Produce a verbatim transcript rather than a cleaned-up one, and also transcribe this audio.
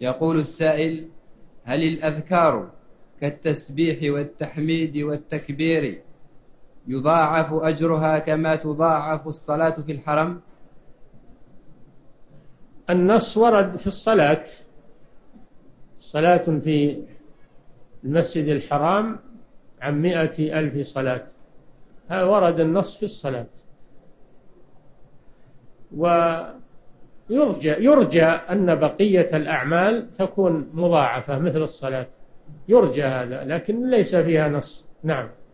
يقول السائل: هل الأذكار كالتسبيح والتحميد والتكبير يضاعف أجرها كما تضاعف الصلاة في الحرم؟ النص ورد في الصلاة، صلاة في المسجد الحرام عن مئة ألف صلاة، ها ورد النص في الصلاة. ويرجى يرجى أن بقية الأعمال تكون مضاعفة مثل الصلاة، يرجى هذا، لكن ليس فيها نص. نعم.